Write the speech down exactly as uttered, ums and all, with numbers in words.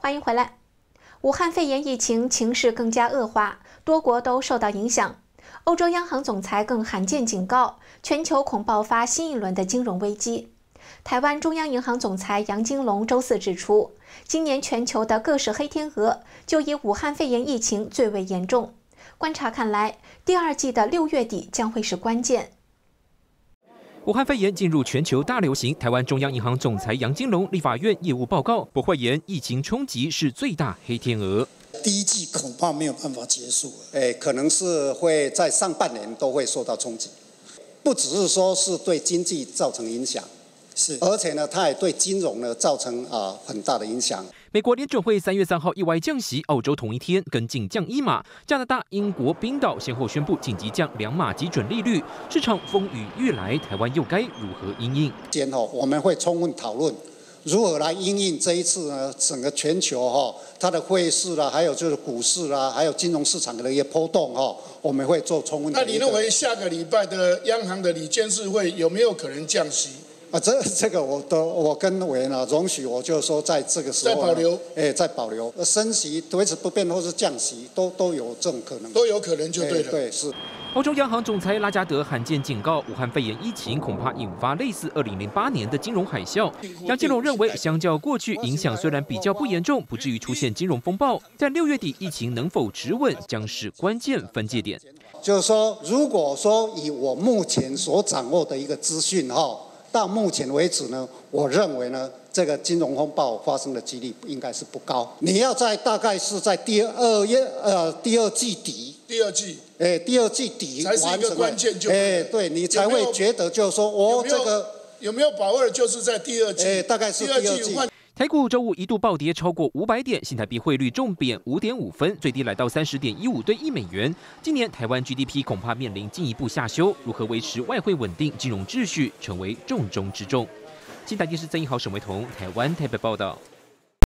欢迎回来。武汉肺炎疫情情势更加恶化，多国都受到影响。欧洲央行总裁更罕见警告，全球恐爆发新一轮的金融危机。台湾中央银行总裁杨金龙周四指出，今年全球的各式黑天鹅就以武汉肺炎疫情最为严重。观察看来，第二季的六月底将会是关键。 武汉肺炎进入全球大流行，台湾中央银行总裁杨金龙立法院业务报告驳讳言，疫情冲击是最大黑天鹅。第一季恐怕没有办法结束，哎，可能是会在上半年都会受到冲击，不只是说是对经济造成影响，是，而且呢，它也对金融呢造成啊很大的影响。 美国联准会三月三号意外降息，澳洲同一天跟进降一码，加拿大、英国、冰岛先后宣布紧急降两码基准利率，市场风雨欲来，台湾又该如何因应？今后我们会充分讨论如何来因应这一次呢整个全球哈它的汇市啦，还有就是股市啦，还有金融市场的一些波动哈，我们会做充分。那你认为下个礼拜的央行的理事会有没有可能降息？ 啊，这这个我都我跟委员啊，容许我就是说，在这个时候再保留，哎，再保留升息维持不变，或是降息，都都有这种可能，都有可能就对了。对，是。欧洲央行总裁拉加德罕见警告，武汉肺炎疫情恐怕引发类似二零零八年的金融海啸。杨金龙认为，相较过去，影响虽然比较不严重，不至于出现金融风暴，但六月底疫情能否止稳，将是关键分界点。就是说，如果说以我目前所掌握的一个资讯哈。 到目前为止呢，我认为呢，这个金融风暴发生的几率应该是不高。你要在大概是在第二月呃第二季底，第二季，哎，第二季底才是一个关键就，哎，对你才会觉得就是说我这个有没有把握，就是在第二季，哎，大概是第二季。 台股周五一度暴跌超过五百点，新台币汇率重贬 五点五分，最低来到 三十点一五 对一美元。今年台湾 G D P 恐怕面临进一步下修，如何维持外汇稳定、金融秩序，成为重中之重。新台电视曾一豪、沈维彤，台湾台北报道。